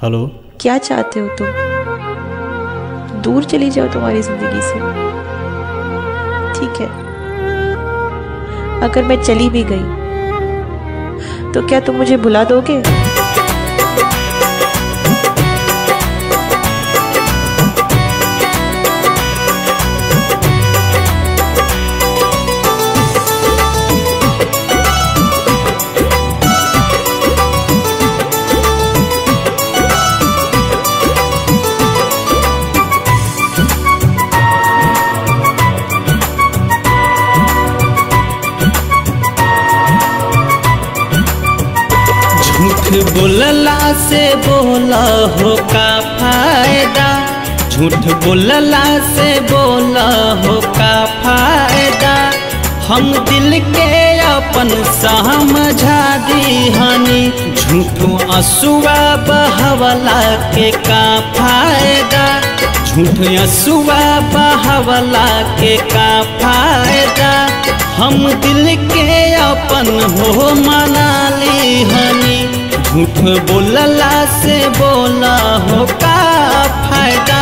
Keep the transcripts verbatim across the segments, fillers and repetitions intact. Hello, क्या चाहते हो तुम? तो? दूर चली जाओ तुम्हारी जिंदगी से। ठीक है, अगर मैं चली भी गई तो क्या तुम मुझे भुला दोगे? झूठ बोलला से बोला हो का फायदा, झूठ बोलला से बोला हो का फायदा। हम दिल के अपन समझा दीहनी, झूठ असूआ बहवला के का फायदा, झूठ असूआ बहवला के का फायदा। हम दिल के अपन हो मना लीहनी, झूठ बोलला से बोला हो का फायदा।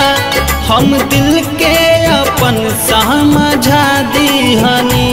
हम दिल के अपन समझा दीहनी।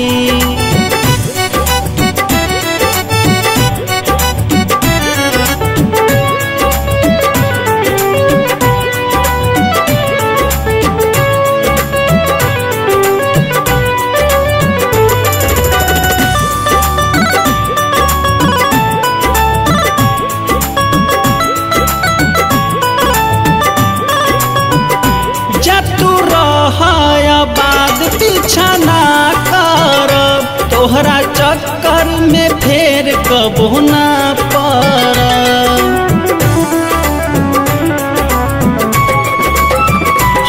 पीछा ना करब तोहरा चक्कर में फेर कबो ना पड़ब।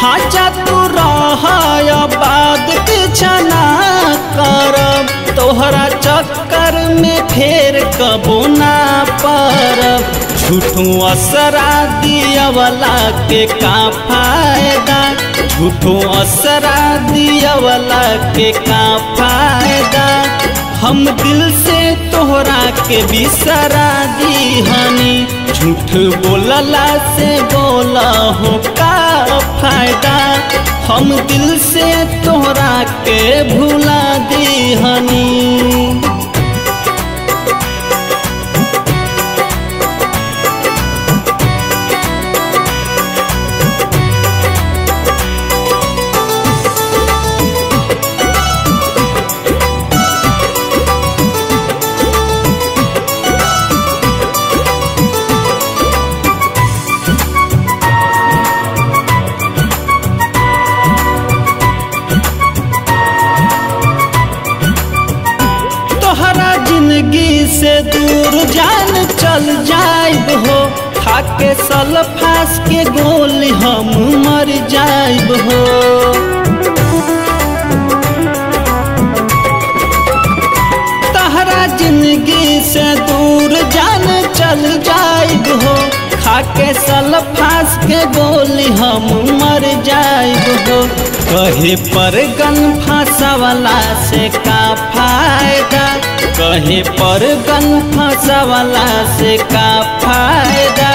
हाँ, तू रह बात पीछा ना करब तोहरा चक्कर में फेर कबो ना पड़ब। झूठू असरा दियावला के का फायदा, झूठो असरा दियावला के का फायदा। हम दिल से तोहरा के बिसरा दीहनी, झूठ बोलला से बोला हो का फायदा। हम दिल से तोहरा के भुला दीहनी। जिंदगी से दूर जान चल जाइब हो, खाके सल फांस के गोली हम मर जाइब हो। तहरा जिंदगी से दूर जान चल जाइब हो, खाके सल फांस के गोली हम मर जाइब हो। कहे परगन फांसवला से का फायदा, कहीं परगन फंसवला से का फायदा।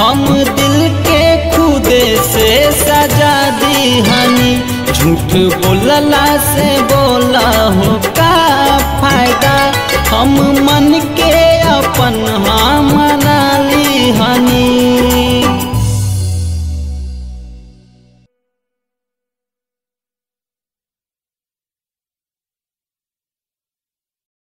हम दिल के खुदे से सजा दीहनी, झूठ बोलला से बोला हो का फायदा। हम मन के अपन